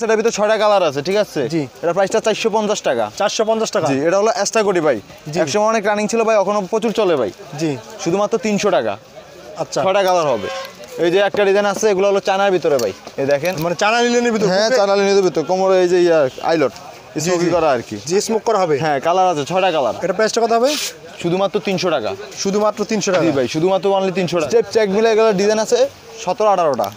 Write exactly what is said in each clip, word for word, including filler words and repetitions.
সেটার ভিতরে ছয়টা কালার আছে, ঠিক আছে। জি, এটা প্রাইসটা চারশো পঞ্চাশ টাকা। চারশো পঞ্চাশ টাকা। জি, এটা হলো এক্সট্রা কোটি ভাই, একসময় অনেক রানিং ছিল ভাই, এখনো প্রচুর চলে ভাই। জি, শুধুমাত্র তিনশো টাকা। আচ্ছা, ছয়টা কালার হবে। এই যে একটা ডিজাইন আছে, এগুলো হলো চায়নার ভিতরে ভাই, এই দেখেন, মানে চায়না লিনেনের ভিতরে। হ্যাঁ, চায়না লিনেনের ভিতরে কোমরে এই যে আইলট স্মোকি করা আর কি। জি, স্মোক করা হবে। হ্যাঁ, কালার আছে ছয়টা কালার। এটা প্রাইসটা কত হবে? শুধুমাত্র তিনশো টাকা। শুধুমাত্র তিনশো টাকা ভাই, শুধুমাত্র অনলি তিনশো টাকা। স্টেপ চেক মিলে এগুলো ডিজাইন আছে সতেরো আঠারোটা।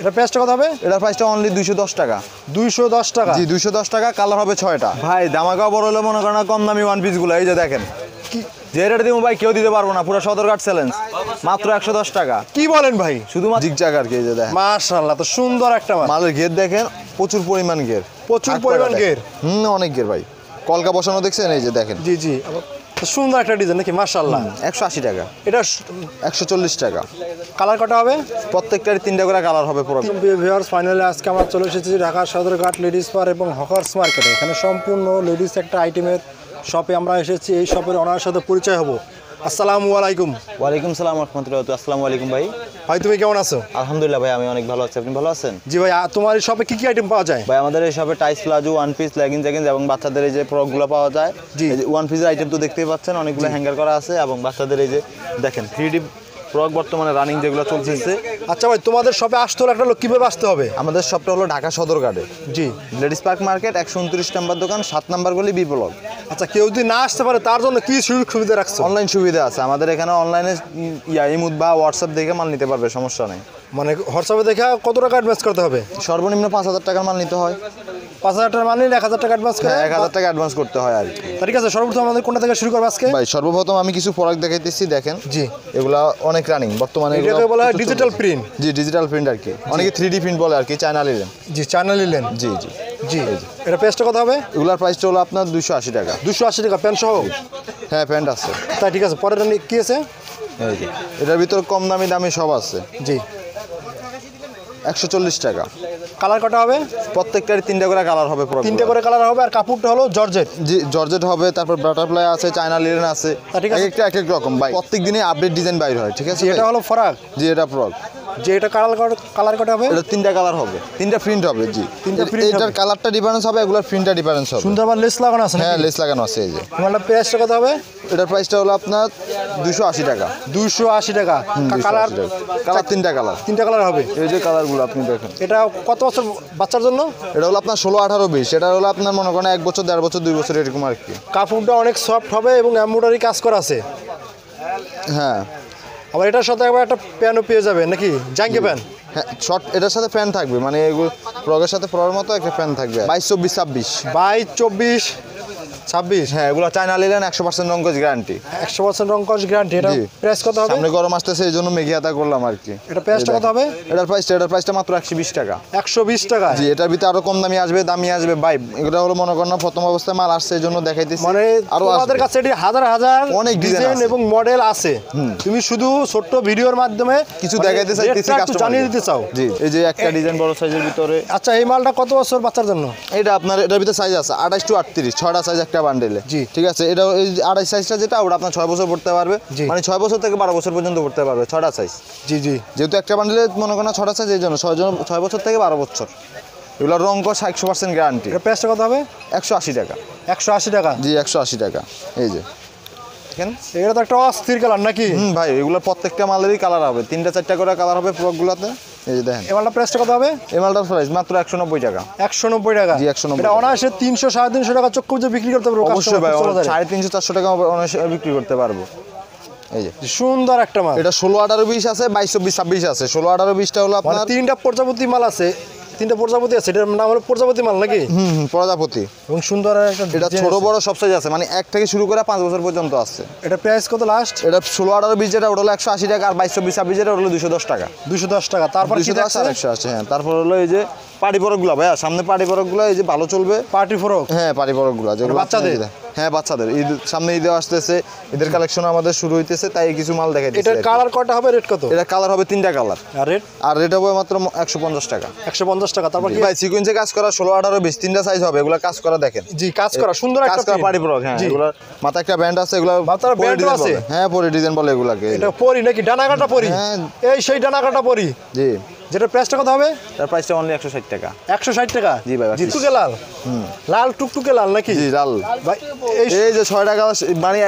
এটা প্রাইসটা কত হবে? এটা প্রাইসটা অনলি দুইশো দশ টাকা। দুইশো দশ টাকা। জি, দুইশো দশ টাকা। কালার হবে ছয়টা ভাই। দামাকাও বড় হলে মনে করেন কম দামি ওয়ান পিসগুলো এই যে দেখেন, যে রেট দিব ভাই কেউ দিতে পারবো না, পুরো সদরঘাট চ্যালেঞ্জ, মাত্র একশো দশ টাকা। কি বলেন ভাই? শুধুমাত্র জিগজাগ আর কি। এই যে দেখেন, মাশাআল্লাহ, তো সুন্দর একটা মাল। মালের গের দেখেন, প্রচুর পরিমাণ গের, প্রচুর পরিমাণ গের। হুম, অনেক গের ভাই, কলকা বসানো দেখছেন এই যে দেখেন। জি জি, সুন্দর একটা ডিজাইন নাকি, মাশাআল্লাহ। একশো আশি টাকা। এটা একশো চল্লিশ টাকা। কালার কটা হবে? প্রত্যেকটারই তিনটা করে কালার হবে। পুরো ভিউয়ার্স, ফাইনালি আজকে আমরা চলে এসেছি ঢাকা সদরঘাট লেডিস পার এবং হকার্স মার্কেটে। এখানে সম্পূর্ণ লেডিস একটা আইটেমের শপে আমরা এসেছি। এই শপের ওনার সাথে পরিচয় হবো। আসসালামু আলাইকুম। ওয়ালাইকুম সালাম রহমতুল্লাহ। আসসালামু আলাইকুম ভাই। ভাই তুমি কেমন আছো? আলহামদুলিল্লাহ ভাই, আমি অনেক ভালো আছি। আপনি ভালো আছেন? জি ভাই। তোমার এই শপে কি কি আইটেম পাওয়া যায়? ভাই, আমাদের এই শপে টাইস, palazzo, one piece, leggings leggings এবং বাচ্চাদের এই যে ফ্রকগুলো পাওয়া যায়। জি, ওয়ান পিসের আইটেম তো দেখতেই পাচ্ছেন, অনেকগুলো হ্যাঙ্গার করা আছে। এবং বাচ্চাদের এই যে দেখেন থ্রি ডি ফ্রক বর্তমানে রানিং যেগুলো চলছে। আচ্ছা ভাই, তোমাদের শপে আসতে হলে একটা লোক কীভাবে আসতে হবে? আমাদের শপটা হলো ঢাকা সদরঘাটে। জি, লেডিস পার্ক মার্কেট, একশো উনত্রিশ নম্বর দোকান, সাত নম্বর গলি, বি ব্লক। আচ্ছা, কেউ যদি না আসতে পারে তার জন্য কি সুযোগ সুবিধা রাখছে? অনলাইন সুবিধা আছে আমাদের এখানে। অনলাইনে ইমুদ বা হোয়াটসঅ্যাপ দেখে মাল নিতে পারবে, সমস্যা নেই। মানে হোয়াটসঅ্যাপে দেখে কত টাকা অ্যাডভান্স করতে হবে? সর্বনিম্ন পাঁচ হাজার টাকার মাল নিতে হয়। পাঁচ হাজার টাকার মাল নিলে এক হাজার টাকা অ্যাডভান্স করে এক হাজার টাকা অ্যাডভান্স করতে হয় আর কি। ঠিক আছে, সর্বপ্রথম আমাদের কোনটা থেকে শুরু করবো আজকে? ভাই, সর্বপ্রথম আমি কিছু প্রোডাক্ট দেখাইতেছি, দেখেন। জি, এগুলা অনেক রানিং বর্তমানে, এটাকে বলা হয় ডিজিটাল প্রিন্ট। জি, ডিজিটাল প্রিন্ট আর কি, অনেকে থ্রি ডি প্রিন্ট বলে আর কি। China linen. জি, চায়না লিনেন। জি জি জি। এটা প্রাইসটা কত হবে? এগুলার প্রাইসটা হলো আপনার দুশো আশি টাকা। দুশো আশি টাকা প্যান্ট সহ? হ্যাঁ, প্যান্ট আছে। তাই ঠিক আছে, পরেরটা কি আছে? এটার ভিতর কম দামি দামি সব আছে। জি, একশো চল্লিশ টাকা। কালার কটা হবে? প্রত্যেকটারই তিনটা করে কালার হবে। তিনটা করে কালার হবে। আর কাপড়টা হলো জর্জেট। জি, জর্জেট হবে। তারপর বাটারফ্লাই আছে, চায়না লিনেন আছে। ঠিক আছে, একটা এক এক রকম ভাই, প্রত্যেক দিনে আপডেট ডিজাইন বাইর হয়। ঠিক আছে, এটা হলো ফ্রক। জি, এটা ফ্রক। জি, এটা কালার কালার কটা হবে? এটা তিনটা কালার হবে, তিনটা প্রিন্ট হবে। জি, তিনটা প্রিন্ট। এটার কালারটা ডিফারেন্স হবে, এগুলোর প্রিন্টটা ডিফারেন্স হবে। সুন্দর আবার লেস লাগানো আছে। হ্যাঁ, লেস লাগানো আছে। এই যে আমাদের প্রাইসটা কত হবে? এটার প্রাইসটা হলো আপনার দুশো আশি টাকা। দুশো আশি টাকা। কালার কালার তিনটা কালার। তিনটা কালার হবে। এই যে কালারগুলো আপনি দেখেন। এটা কত বছর বাচ্চার জন্য? এটা হলো আপনার ষোলো আঠারো বিশ। এটা হলো আপনার মনে করেন এক বছর, দেড় বছর, দুই বছর এরকম আর কি। কাপড়টা অনেক সফট হবে এবং এমব্রয়ডারি কাজ করা আছে। হ্যাঁ, আবার এটার সাথে আবার একটা প্যানও পেয়ে যাবে নাকি? জাঙ্গে প্যান। হ্যাঁ, শর্ট এটার সাথে প্যান থাকবে, মানে ফ্রকের সাথে ফ্রকের মতো একটা প্যান থাকবে। বাইশ চব্বিশ ছাব্বিশ। বাইশ চব্বিশ ছাব্বিশ। হ্যাঁ, এগুলো চায়না লিনেন, একশো পার্সেন্ট রং কস গ্যারান্টি। একশো পার্সেন্ট রং কস গ্যারান্টি। এটা প্রাইস কত হবে? সামনে গরম আসতেছে, এই জন্য মেঘে আতা করলাম আর কি। এটা প্রাইসটা কত হবে? এটার প্রাইসটা এটার প্রাইসটা মাত্র একশো বিশ টাকা। একশো বিশ টাকা। জি, এটার ভিতরে আরো কম দামি আসবে, দামি আসবে ভাই। এগুলো হলো মনে করেন প্রথম অবস্থায় মাল আসছে, এই জন্য দেখাইতেছি। মানে আরো আমাদের কাছে এটি হাজার হাজার অনেক ডিজাইন এবং মডেল আছে। তুমি শুধু ছোট্ট ভিডিওর মাধ্যমে কিছু দেখাইতে চাইতেছি, কাস্টমার জানিয়ে দিতে চাও। জি, এই যে একটা ডিজাইন বড় সাইজের ভিতরে। আচ্ছা, এই মালটা কত বছর বাচ্চার জন্য? এটা আপনার এটার ভিতরে সাইজ আছে আঠাশ টু আটত্রিশ, ছয়টা সাইজ একটা বান্ডেলে। জি, ঠিক আছে। এটা এই আড়াই সাইজটা যেটা, ওটা আপনার ছয় বছর পড়তে পারবে, মানে ছয় বছর থেকে বারো বছর পর্যন্ত পড়তে পারবে, ছটা সাইজ। জি জি, যেহেতু একটা বান্ডেলে মনে করেন ছটা সাইজ, এই জন্য ছয় জন ছয় বছর থেকে বারো বছর। এগুলো রং কস একশো পার্সেন্ট গ্যারান্টি। প্রাইসটা কত হবে? একশো আশি টাকা। একশো আশি টাকা। জি, একশো আশি টাকা। এই যে এগুলো তো একটা অস্থির কালার নাকি? হুম ভাই, এগুলো প্রত্যেকটা মালেরই কালার হবে, তিনটা চারটা করে কালার হবে ফ্রকগুলোতে। এই যে দেখেন, এমালটা প্রাইসটা কত হবে? এমালটার প্রাইস মাত্র একশো নব্বই টাকা। একশো নব্বই টাকা। জি, একশো নব্বই। এটা অনায়াসে তিনশো সাড়ে তিনশো টাকা চক্কু যে বিক্রি করতে পারবো। অবশ্যই ভাই, সাড়ে তিনশো চারশো টাকা অনায়াসে বিক্রি করতে পারবো। এই যে সুন্দর একটা মাল। এটা ষোলো আঠারো বিশ আছে, বাইশ চব্বিশ ছাব্বিশ আছে। ষোলো আঠারো বিশটা হলো আপনার তিনটা প্রজাপতি মাল আছে। তিনটা প্রজাপতি আছে, এটার নাম হলো প্রজাপতি মাল নাকি? হুম হুম, প্রজাপতি। এবং সুন্দর একটা, এটা ছোট বড় সব সাইজ আছে, মানে এক থেকে শুরু করে পাঁচ বছর পর্যন্ত আছে। এটা প্রাইস কত লাস্ট? এটা ষোলো আঠারো বিশ যেটা, ওটা হলো একশো আশি টাকা। আর বাইশ চব্বিশ ছাব্বিশ যেটা, ওটা হলো দুশো দশ টাকা। দুশো দশ টাকা। তারপর দুশো দশ আর একশো আছে। হ্যাঁ, তারপর হলো এই যে পাটি ফরকগুলো ভাই, সামনে পাটি ফরকগুলো এই যে ভালো চলবে। পাটি ফরক। হ্যাঁ, পাটি ফরকগুলো যেগুলো বাচ্চাদের। হ্যাঁ, বাচ্চাদের ঈদ সামনে, ঈদে আসতেছে, ঈদের কালেকশন আমাদের শুরু হইতেছে, তাই কিছু মাল দেখাই দিচ্ছি। এটার কালার কটা হবে? রেট কত? এটা কালার হবে তিনটা কালার। আর রেট আর রেট হবে মাত্র একশো পঞ্চাশ টাকা। একশো পঞ্চাশ টাকা। তারপর কি ভাই, সিকোয়েন্সে কাজ করা, ষোলো আঠারো বিশ তিনটা সাইজ হবে। এগুলো কাজ করা দেখেন। জি, কাজ করা সুন্দর কাজ করা পাটি ফ্রক। হ্যাঁ, এগুলো মাথা একটা ব্যান্ড আছে, এগুলো মাথার ব্যান্ড আছে। হ্যাঁ, পরি ডিজাইন বলে এগুলাকে। এটা পরি নাকি? ডানা কাটা পরি। হ্যাঁ, এই সেই ডানা কাটা পরি। জি, যেটা প্রাইসটা কত হবে? তার প্রাইসটা অনলি একশো ষাট টাকা। একশো ষাট টাকা? জি ভাই, টুকটুকে লাল। হুম, লাল টুকটুকে লাল নাকি? জি লাল ভাই। এই যে ছয় টাকা মানে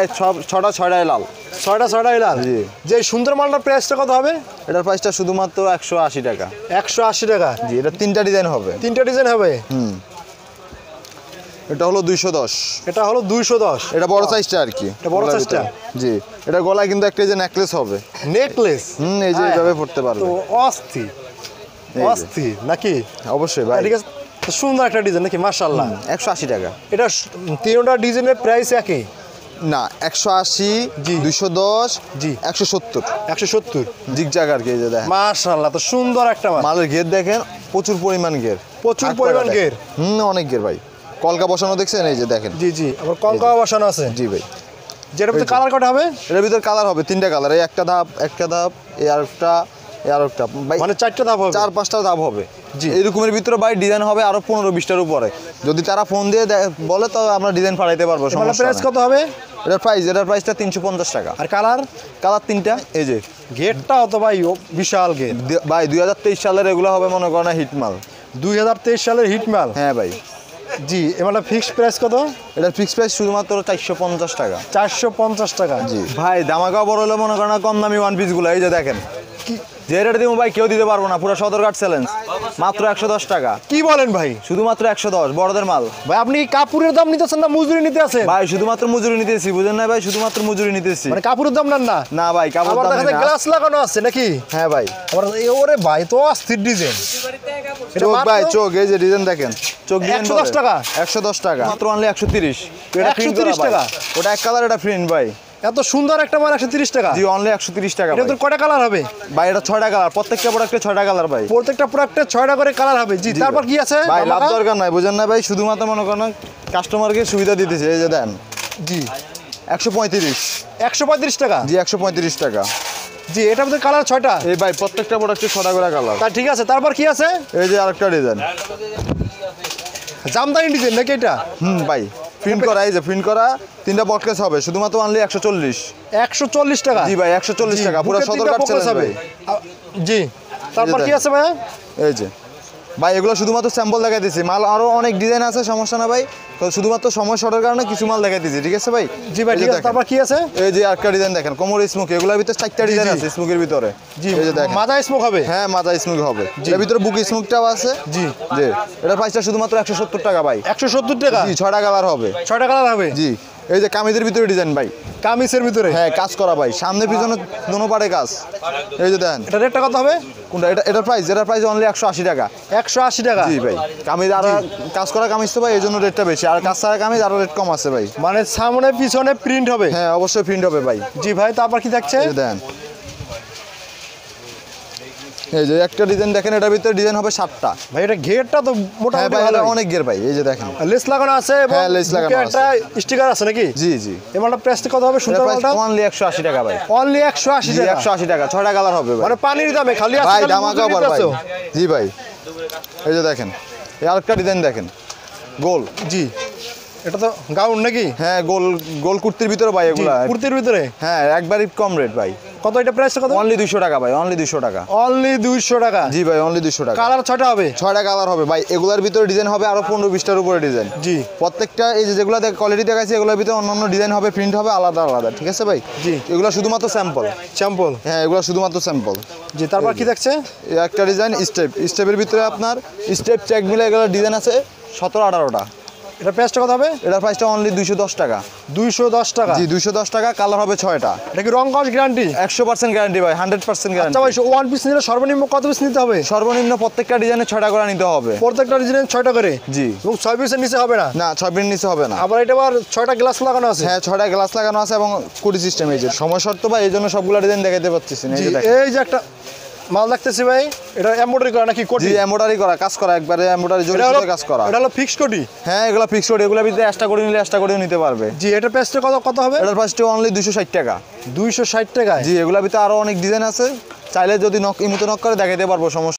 ছটা ছয়টাই লাল, ছয়টা ছয়টাই লাল। জি, যে সুন্দর মালটার প্রাইসটা কত হবে? এটার প্রাইসটা শুধুমাত্র একশো আশি টাকা। একশো আশি টাকা? জি, এটা তিনটা ডিজাইন হবে। তিনটা ডিজাইন হবে। হুম, এটা হলো দুইশো দশ। এটা হলো দুইশো দশ, এটা বড় সাইজটা আর কি, এটা বড় সাইজটা। জি, এটা গলায় কিন্তু একটা যে নেকলেস হবে। নেকলেস? হুম, এই যে এইভাবে পড়তে পারবে। তো অস্থি অস্থি নাকি? অবশ্যই ভাই, ঠিক আছে। সুন্দর একটা ডিজাইন নাকি, মাশাআল্লাহ। একশো আশি টাকা। এটা তিনটা ডিজাইনের প্রাইস একই না? একশো আশি, দুইশো দশ, জি একশো সত্তর। একশো সত্তর জিগজাগ আর কি। এই যে দেখেন মাশাআল্লাহ, তো সুন্দর একটা মাল। মালের গের দেখেন, প্রচুর পরিমাণ গের, প্রচুর পরিমাণ গের। হুম, অনেক গের ভাই। কলকা বসানো দেখছেন? এই যে দেখেন। জি জি, আবার কলকা বসানো আছে। জি ভাই, যেটার ভিতরে কালার কটা হবে? এটার ভিতরে কালার হবে তিনটা কালার। এই একটা ধাপ, একটা ধাপ, এই আরেকটা, এই আরেকটা, মানে চারটা ধাপ হবে, চার পাঁচটা ধাপ হবে। জি, এরকমের ভিতরে ভাই ডিজাইন হবে আরো পনেরো বিশটার উপরে। যদি তারা ফোন দিয়ে বলে তো আমরা ডিজাইন ফাড়াইতে পারবো। প্রাইস কত হবে এটার প্রাইস? এটার প্রাইসটা তিনশো পঞ্চাশ টাকা। আর কালার? কালার তিনটা। এই যে গেটটা হতো ভাই, বিশাল গেট ভাই। দুই হাজার তেইশ সালের এগুলো হবে মনে করেন হিটমাল। দুই হাজার তেইশ সালের হিটমাল? হ্যাঁ ভাই। জি, এবারে ফিক্সড প্রাইস কত? এটা ফিক্সড প্রাইস শুধুমাত্র চারশো পঞ্চাশ টাকা। চারশো পঞ্চাশ টাকা? জি ভাই, দামাকা বড় হলে মনে করেন কম দামি ওয়ান পিসগুলো। এই যে দেখেন, যে রেট দিব ভাই কেউ দিতে পারবো না, পুরো সদরঘাট চ্যালেঞ্জ। মাত্র একশো দশ টাকা। কি বলেন ভাই? শুধুমাত্র একশো দশ, বড়দের মাল ভাই। আপনি কাপড়ের দাম নিতেছেন না মজুরি নিতে আছেন? ভাই শুধুমাত্র মজুরি নিতেছি, বুঝেন না ভাই, শুধুমাত্র মজুরি নিতেছি। মানে কাপড়ের দাম না? না না ভাই, কাপড়ের দাম না। গ্লাস লাগানো আছে নাকি? হ্যাঁ ভাই। ওরে ভাই, তো অস্থির ডিজাইন। চোখ ভাই, চোখ এই যে ডিজাইন দেখেন, চোখ ডিজাইন একশো দশ টাকা। একশো দশ টাকা মাত্র, অনলি একশো তিরিশ। এটা একশো তিরিশ টাকা, ওটা এক কালার, এটা প্রিন্ট ভাই। এত সুন্দর একটা মাল একশো তিরিশ টাকা। জি, অনলি একশো তিরিশ টাকা। এটা তোর কয়টা কালার হবে ভাই? এটা ছয়টা কালার। প্রত্যেকটা প্রোডাক্টে ছয়টা কালার ভাই, প্রত্যেকটা প্রোডাক্টে ছয়টা করে কালার হবে। জি, তারপর কি আছে ভাই? লাভ দরকার নাই, বুঝেন না ভাই, শুধুমাত্র মনে করেন কাস্টমারকে সুবিধা দিতেছে। এই যে দেন। জি, একশো পঁয়ত্রিশ। একশো পঁয়ত্রিশ টাকা? জি, একশো পঁয়ত্রিশ টাকা। জি, এটার মধ্যে কালার ছয়টা। এই ভাই, প্রত্যেকটা প্রোডাক্টে ছয়টা করে কালার। তা ঠিক আছে, তারপর কি আছে? এই যে আরেকটা ডিজাইন, জামদানি ডিজাইন নাকি এটা? হুম ভাই, প্রিন্ট করা। এই যে প্রিন্ট করা, তিনটা বক্স হবে, শুধুমাত্র অনলি একশো চল্লিশ। একশো চল্লিশ টাকা? জি ভাই, একশো চল্লিশ টাকা, পুরো সদরঘাট চ্যালেঞ্জ হবে। জি, তারপর কি আছে ভাই? এই যে ভাই, এগুলো শুধুমাত্র স্যাম্পল দেখাই দিয়েছি, মাল আরো অনেক ডিজাইন আছে, সমস্যা না ভাই। তো শুধুমাত্র সময় শর্টের কারণে কিছু মাল দেখাই দিয়েছি, ঠিক আছে ভাই? জি ভাই, ঠিক আছে। তারপর কি আছে? এই যে আরেকটা ডিজাইন দেখেন, কোমর স্মোক। এগুলোর ভিতরে চারটা ডিজাইন আছে স্মোকের ভিতরে। জি, এই যে দেখেন, মাথা স্মোক হবে। হ্যাঁ, মাথা স্মোক হবে। এর ভিতরে বুক স্মোকটাও আছে। জি জি, এটার প্রাইসটা শুধুমাত্র একশো সত্তর টাকা ভাই। একশো সত্তর টাকা? জি, ছয়টা কালার হবে। ছয়টা কালার হবে। জি, এই যে কামিজের ভিতরে ডিজাইন ভাই। কামিজের ভিতরে? হ্যাঁ, কাজ করা ভাই, সামনে পিছনে দোনো পাড়ে কাজ। এই যে দেখেন, এটা রেটটা কত হবে? কোনটা? এটা এটার প্রাইস, এটার প্রাইস অনলি একশো আশি টাকা। একশো আশি টাকা? জি ভাই, কামিজ আর কাজ করা কামিজ তো ভাই, এই জন্য রেটটা বেশি। আর কাজ ছাড়া কামিজ আরো রেট কম আছে ভাই, মানে সামনে পিছনে প্রিন্ট হবে। হ্যাঁ, অবশ্যই প্রিন্ট হবে ভাই। জি ভাই, তারপর কি থাকছে? এই যে দেখেন, এই যে একটা ডিজাইন দেখেন, এটার ভিতরে ডিজাইন হবে সাতটা ভাই। এটা ঘেরটা তো মোটামুটি ভালো, অনেক ঘের ভাই। এই যে দেখেন, লেস লাগানো আছে এবং লেস লাগানো আছে, একটা স্টিকার আছে নাকি? জি জি, এর মালটা প্রাইস কত হবে? সুন্দর মালটা অনলি একশো আশি টাকা ভাই। অনলি একশো আশি টাকা? একশো আশি টাকা, ছয়টা কালার হবে ভাই, মানে পানির দামে খালি আছে ভাই, দামাকা বল ভাই। জি ভাই, এই যে দেখেন, এই আরেকটা ডিজাইন দেখেন, গোল। জি, এটা তো গাউন নাকি? হ্যাঁ, গোল গোল কুর্তির ভিতরে ভাই। এগুলা কুর্তির ভিতরে? হ্যাঁ, একবারই কম রেট ভাই। কত এটা প্রাইস? কত? অনলি দুইশো টাকা ভাই। অনলি দুইশো টাকা? অনলি দুইশো টাকা? জি ভাই, অনলি দুইশো টাকা। কালার ছয়টা হবে? ছয়টা কালার হবে ভাই। এগুলার ভিতরে ডিজাইন হবে আরো পনেরো বিশটার উপরে ডিজাইন। জি, প্রত্যেকটা এই যে যেগুলো কোয়ালিটি দেখাচ্ছি, এগুলোর ভিতরে অন্য অন্য ডিজাইন হবে, প্রিন্ট হবে আলাদা আলাদা, ঠিক আছে ভাই? জি, এগুলো শুধুমাত্র স্যাম্পল। স্যাম্পল? হ্যাঁ, এগুলো শুধুমাত্র স্যাম্পল। জি, তারপর কি দেখছে? একটা ডিজাইন স্টেপ, স্টেপের ভিতরে আপনার স্টেপ চেক মিলে এগুলো ডিজাইন আছে সতেরো আঠারোটা। এটা প্রাইসটা কত হবে? এটার প্রাইসটা অনলি দুইশো দশ টাকা। দুইশো দশ টাকা? জি, দুইশো দশ টাকা। কালার হবে ছয়টা। এটা কি রং কস গ্যারান্টি? একশো পার্সেন্ট গ্যারান্টি ভাই, হান্ড্রেড পার্সেন্ট গ্যারান্টি। আচ্ছা ভাই, ওয়ান পিস নিলে সর্বনিম্ন কত পিস নিতে হবে? সর্বনিম্ন প্রত্যেকটা ডিজাইনের ছয়টা করে নিতে হবে। প্রত্যেকটা ডিজাইনের ছয়টা করে? জি, এবং ছয় পিসের নিচে হবে না? না, ছয় পিসের নিচে হবে না। আবার এটা আবার ছয়টা গ্লাস লাগানো আছে? হ্যাঁ, ছয়টা গ্লাস লাগানো আছে এবং কুড়ি সিস্টেম। এই যে সময় শর্ত ভাই, এই জন্য সবগুলো ডিজাইন দেখাতে পারতেছি না। এই যে একটা মাল দেখতেছি ভাই, এটা এমব্রয়ডারি করা নাকি কোটি? জি, এমব্রয়ডারি করা, কাজ করা, একবারে এমব্রয়ডারি জড়ি দিয়ে কাজ করা। এটা হলো ফিক্সড কোটি? হ্যাঁ, এগুলা ফিক্সড কোটি, এগুলা ভিতরে এক্সট্রা কোটি নিলে এক্সট্রা কোটিও নিতে পারবে। জি, এটা প্রাইসটা কত কত হবে? এটার প্রাইসটা অনলি দুইশো ষাট টাকা। দুইশো ষাট টাকা? জি, এগুলা ভিতরে আরো অনেক ডিজাইন আছে, চাইলে যদি নক ইমোতে নক করে দেখাইতে পারবো, সমস্যা